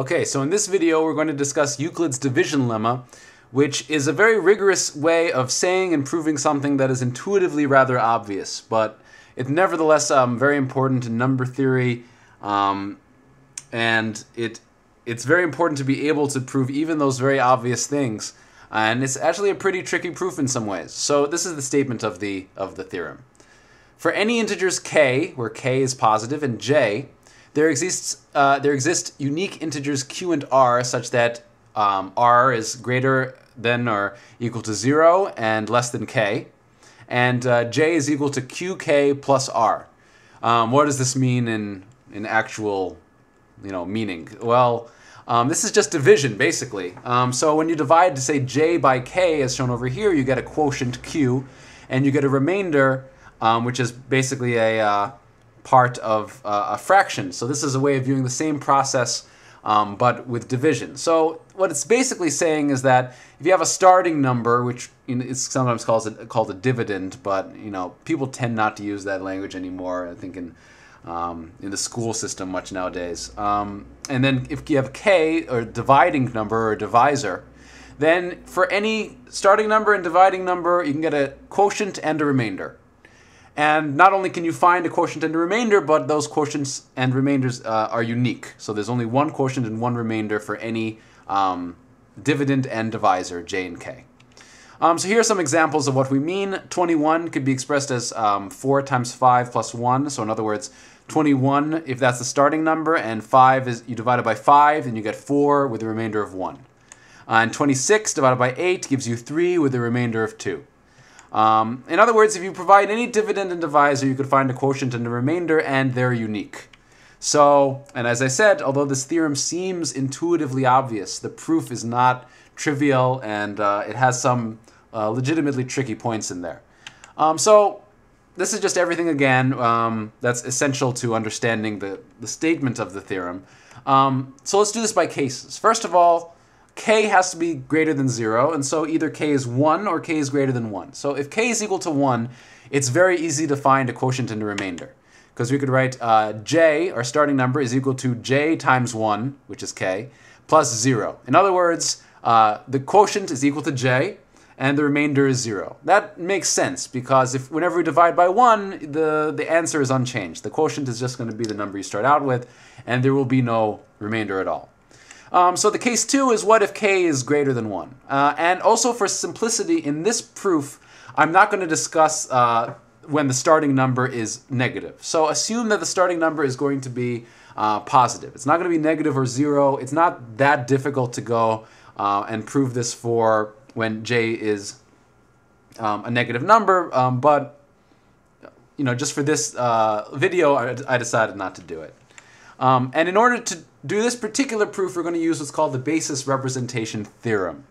Okay, so in this video we're going to discuss Euclid's division lemma, which is a very rigorous way of saying and proving something that is intuitively rather obvious, but it's nevertheless very important in number theory, and it's very important to be able to prove even those very obvious things, and it's actually a pretty tricky proof in some ways. So this is the statement of the theorem. For any integers k, where k is positive, and j, there exist unique integers q and r such that r is greater than or equal to 0 and less than k, and j is equal to qk plus r. What does this mean in actual, meaning? Well, this is just division, basically. So when you divide, to say, j by k, as shown over here, you get a quotient q, and you get a remainder, which is basically a part of a fraction. So this is a way of doing the same process, but with division. So what it's basically saying is that if you have a starting number, which is sometimes called a dividend, but people tend not to use that language anymore, I think, in the school system much nowadays. And then if you have k, or dividing number, or divisor, then for any starting number and dividing number, you can get a quotient and a remainder. And not only can you find a quotient and a remainder, but those quotients and remainders are unique. So there's only one quotient and one remainder for any dividend and divisor, j and k. So here are some examples of what we mean. 21 could be expressed as 4 times 5 plus 1. So in other words, 21, if that's the starting number, and 5 is, you divide it by 5, and you get 4 with a remainder of 1. And 26 divided by 8 gives you 3 with a remainder of 2. In other words, if you provide any dividend and divisor, you could find a quotient and a remainder, and they're unique. So, and as I said, although this theorem seems intuitively obvious, the proof is not trivial, and it has some legitimately tricky points in there. So, this is just everything, again, that's essential to understanding the statement of the theorem. So let's do this by cases. First of all, k has to be greater than 0, and so either k is 1 or k is greater than 1. So if k is equal to 1, it's very easy to find a quotient and a remainder, because we could write j, our starting number, is equal to j times 1, which is k, plus 0. In other words, the quotient is equal to j, and the remainder is 0. That makes sense, because if whenever we divide by 1, the answer is unchanged. The quotient is just going to be the number you start out with, and there will be no remainder at all. So the case 2 is, what if k is greater than 1? And also, for simplicity, in this proof, I'm not going to discuss when the starting number is negative. So assume that the starting number is going to be positive. It's not going to be negative or 0. It's not that difficult to go and prove this for when j is a negative number. But just for this video, I decided not to do it. And in order to do this particular proof, we're going to use what's called the basis representation theorem,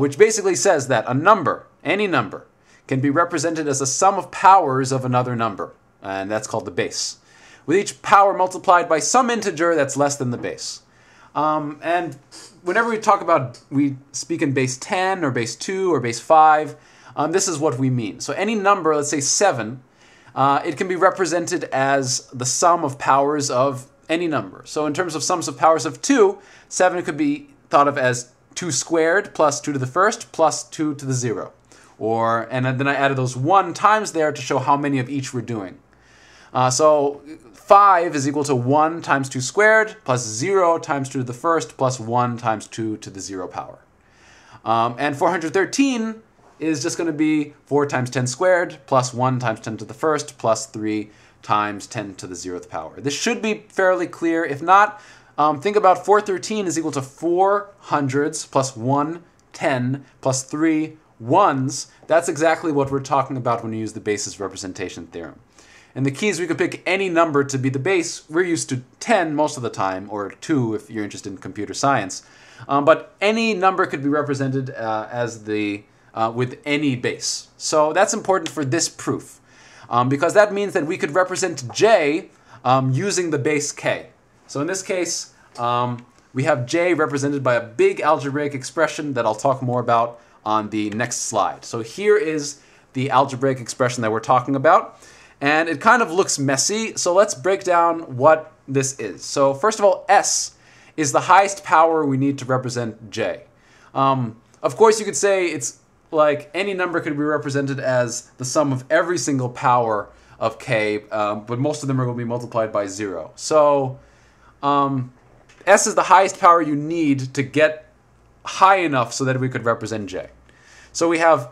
which basically says that a number, any number, can be represented as a sum of powers of another number, and that's called the base, with each power multiplied by some integer that's less than the base. And whenever we speak in base 10 or base 2 or base 5, this is what we mean. So any number, let's say 7, it can be represented as the sum of powers of any number. So in terms of sums of powers of 2, 7 could be thought of as 2 squared plus 2 to the first plus 2 to the 0. And then I added those 1 times there to show how many of each we're doing. So 5 is equal to 1 times 2 squared plus 0 times 2 to the first plus 1 times 2 to the 0 power. And 413 is just going to be 4 times 10 squared plus 1 times 10 to the first plus 3 times 10 to the 0th power. This should be fairly clear. If not, think about 413 is equal to 4 hundreds plus 1 10 plus 3 ones. That's exactly what we're talking about when we use the basis representation theorem. And the key is we could pick any number to be the base. We're used to 10 most of the time, or 2 if you're interested in computer science. But any number could be represented as with any base. So that's important for this proof, because that means that we could represent j using the base k. So in this case, we have j represented by a big algebraic expression that I'll talk more about on the next slide. So here is the algebraic expression that we're talking about, and it kind of looks messy, so let's break down what this is. So first of all, s is the highest power we need to represent J. Of course, you could say it's like any number could be represented as the sum of every single power of K, but most of them are going to be multiplied by 0. So S is the highest power you need to get high enough so that we could represent J. So we have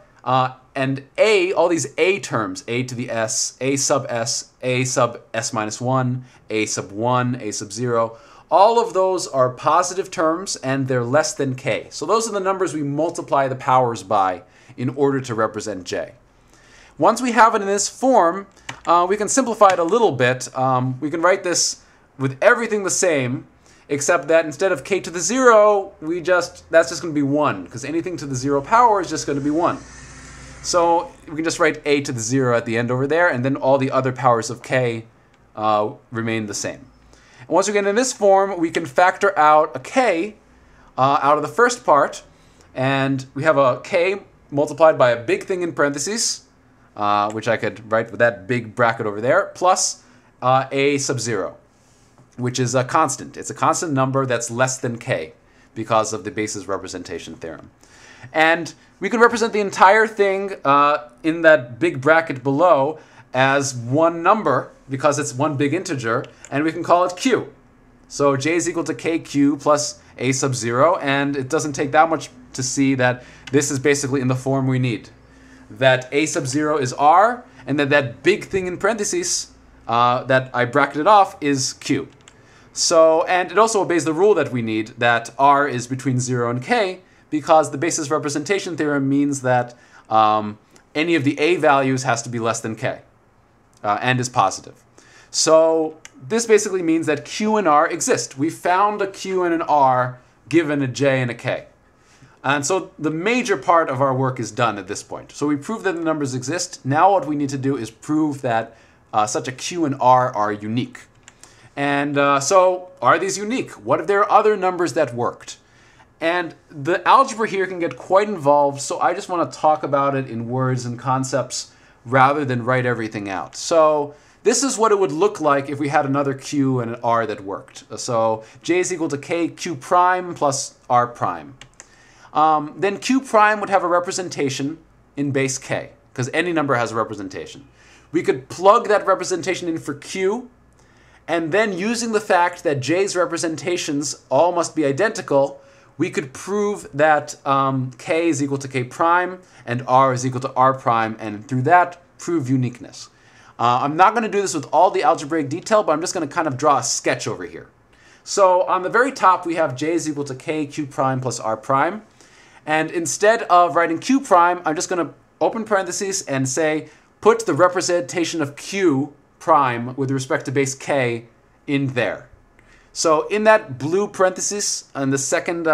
and A, all these A terms, A to the S, A sub S, A sub S minus 1, A sub 1, A sub 0, all of those are positive terms and they're less than K. So those are the numbers we multiply the powers by in order to represent J. Once we have it in this form, we can simplify it a little bit. We can write this with everything the same, except that instead of K to the 0, that's just going to be 1, because anything to the 0 power is just going to be 1. So we can just write A to the 0 at the end over there, and then all the other powers of K remain the same. And once we get in this form, we can factor out a K out of the first part, and we have a K multiplied by a big thing in parentheses, which I could write with that big bracket over there, plus A sub 0, which is a constant. It's a constant number that's less than K because of the basis representation theorem. And we can represent the entire thing in that big bracket below as one number because it's one big integer, and we can call it Q. So J is equal to KQ plus A sub 0, and it doesn't take that much to see that this is basically in the form we need. That A sub 0 is R, and that big thing in parentheses that I bracketed off is Q. So, and it also obeys the rule that we need, that R is between 0 and K, because the basis representation theorem means that any of the A values has to be less than K and is positive. So this basically means that Q and R exist. We found a Q and an R given a J and a K. And so the major part of our work is done at this point. So we proved that the numbers exist. Now what we need to do is prove that such a Q and R are unique. And so are these unique? What if there are other numbers that worked? And the algebra here can get quite involved, so I just want to talk about it in words and concepts rather than write everything out. So this is what it would look like if we had another Q and an R that worked. So J is equal to KQ prime plus R prime. Then Q prime would have a representation in base K, because any number has a representation. We could plug that representation in for Q, and then using the fact that J's representations all must be identical, we could prove that K is equal to K prime and R is equal to R prime, and through that, prove uniqueness. I'm not going to do this with all the algebraic detail, but I'm just going to kind of draw a sketch over here. So on the very top, we have J is equal to K, Q prime plus R prime. And instead of writing Q prime, I'm just going to open parentheses and say, put the representation of Q prime with respect to base K in there. So in that blue parenthesis and the second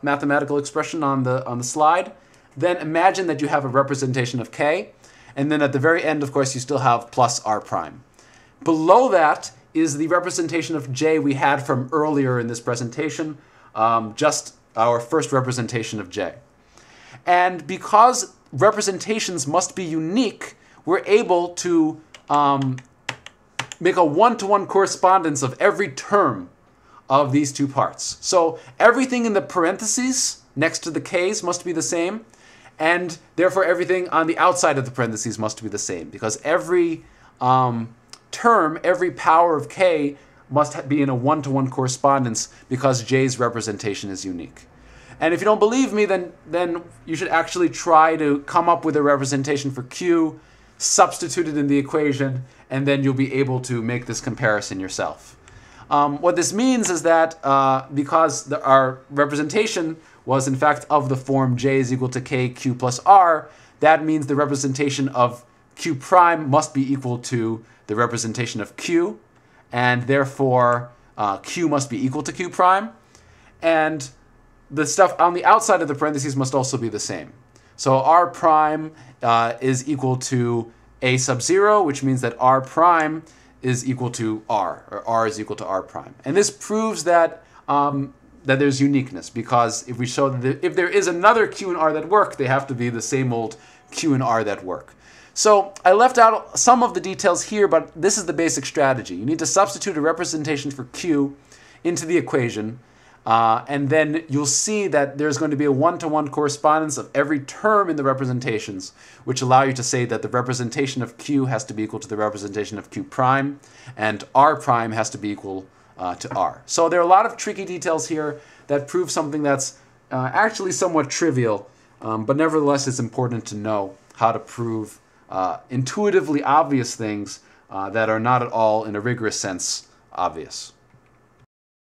mathematical expression on the slide, then imagine that you have a representation of K. And then at the very end, of course, you still have plus R prime. Below that is the representation of J we had from earlier in this presentation, just our first representation of J. And because representations must be unique, we're able to make a one-to-one correspondence of every term of these two parts. So everything in the parentheses next to the K's must be the same, and therefore everything on the outside of the parentheses must be the same, because every term, every power of K must be in a one-to-one correspondence because J's representation is unique. And if you don't believe me, then you should actually try to come up with a representation for Q, substitute it in the equation, and then you'll be able to make this comparison yourself. What this means is that because our representation was in fact of the form J is equal to KQ plus R, that means the representation of Q prime must be equal to the representation of Q, and therefore Q must be equal to Q prime, and the stuff on the outside of the parentheses must also be the same. So R prime is equal to A sub 0, which means that R prime is equal to R, or R is equal to R prime. And this proves that, that there's uniqueness, because if we show that if there is another Q and R that work, they have to be the same old Q and R that work. So I left out some of the details here, but this is the basic strategy. You need to substitute a representation for Q into the equation, And then you'll see that there's going to be a one-to-one correspondence of every term in the representations, which allow you to say that the representation of Q has to be equal to the representation of Q prime, and R prime has to be equal to R. So there are a lot of tricky details here that prove something that's actually somewhat trivial, but nevertheless it's important to know how to prove intuitively obvious things that are not at all, in a rigorous sense, obvious.